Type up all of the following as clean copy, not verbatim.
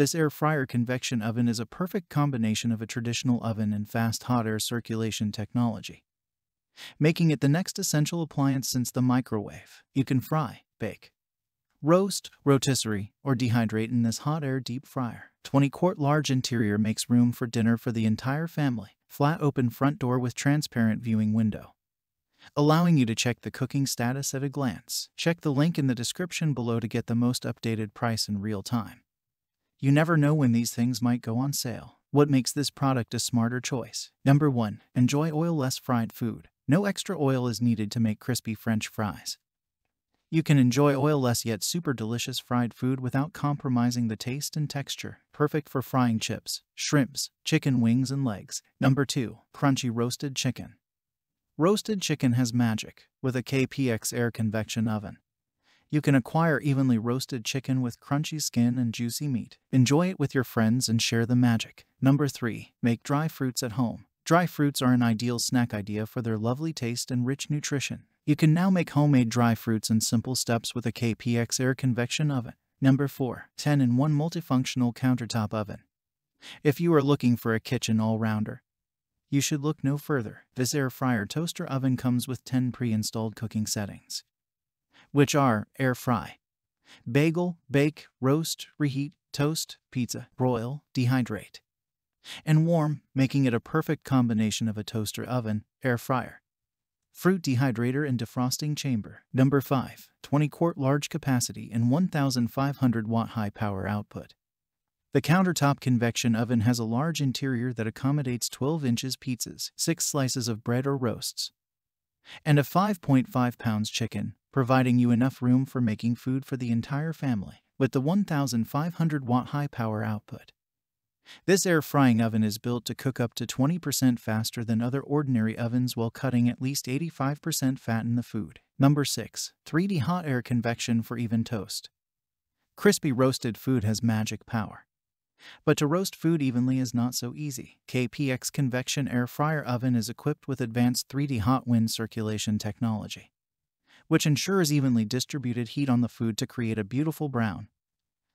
This air fryer convection oven is a perfect combination of a traditional oven and fast hot air circulation technology, making it the next essential appliance since the microwave. You can fry, bake, roast, rotisserie, or dehydrate in this hot air deep fryer. 20-quart large interior makes room for dinner for the entire family. Flat open front door with transparent viewing window, allowing you to check the cooking status at a glance. Check the link in the description below to get the most updated price in real time. You never know when these things might go on sale. What makes this product a smarter choice? Number 1. Enjoy oil-less fried food. No extra oil is needed to make crispy French fries. You can enjoy oil-less yet super delicious fried food without compromising the taste and texture. Perfect for frying chips, shrimps, chicken wings, and legs. Number 2. Crunchy roasted chicken. Roasted chicken has magic with a KPX air convection oven. You can acquire evenly roasted chicken with crunchy skin and juicy meat. Enjoy it with your friends and share the magic. Number 3. Make dry fruits at home. Dry fruits are an ideal snack idea for their lovely taste and rich nutrition. You can now make homemade dry fruits in simple steps with a KPX air convection oven. Number 4. 10-in-1 multifunctional countertop oven. If you are looking for a kitchen all-rounder, you should look no further. This air fryer toaster oven comes with 10 pre-installed cooking settings, which are air fry, bagel, bake, roast, reheat, toast, pizza, broil, dehydrate, and warm, making it a perfect combination of a toaster oven, air fryer, fruit dehydrator, and defrosting chamber. Number 5. 20-quart large capacity and 1,500-watt high power output. The countertop convection oven has a large interior that accommodates 12 inches pizzas, 6 slices of bread or roasts, and a 5.5 pounds chicken, providing you enough room for making food for the entire family. With the 1,500-watt high power output, this air frying oven is built to cook up to 20% faster than other ordinary ovens while cutting at least 85% fat in the food. Number 6. 3D hot air convection for even toast. Crispy roasted food has magic power, but to roast food evenly is not so easy. KPX convection air fryer oven is equipped with advanced 3D hot wind circulation technology, which ensures evenly distributed heat on the food to create a beautiful brown,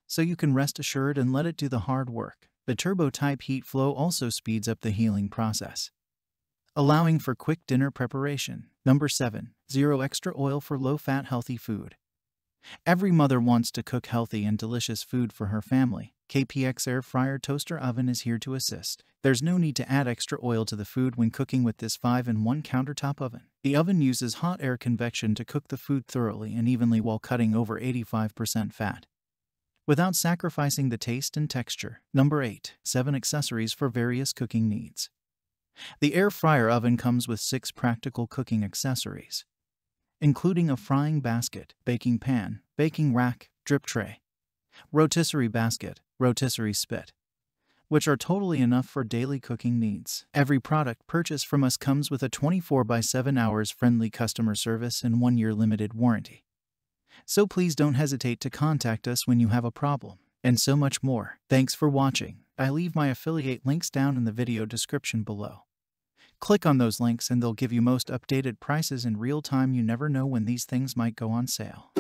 so you can rest assured and let it do the hard work. The turbo-type heat flow also speeds up the healing process, allowing for quick dinner preparation. Number 7. Zero extra oil for low-fat healthy food. Every mother wants to cook healthy and delicious food for her family. KPX air fryer toaster oven is here to assist. There's no need to add extra oil to the food when cooking with this 5-in-1 countertop oven. The oven uses hot air convection to cook the food thoroughly and evenly while cutting over 85% fat, without sacrificing the taste and texture. Number 8. 7 accessories for various cooking needs. The air fryer oven comes with 6 practical cooking accessories, including a frying basket, baking pan, baking rack, drip tray, rotisserie basket, rotisserie spit, which are totally enough for daily cooking needs. Every product purchased from us comes with a 24/7 hours friendly customer service and 1-year limited warranty. So please don't hesitate to contact us when you have a problem. And so much more. Thanks for watching. I leave my affiliate links down in the video description below. Click on those links and they'll give you most updated prices in real time. You never know when these things might go on sale.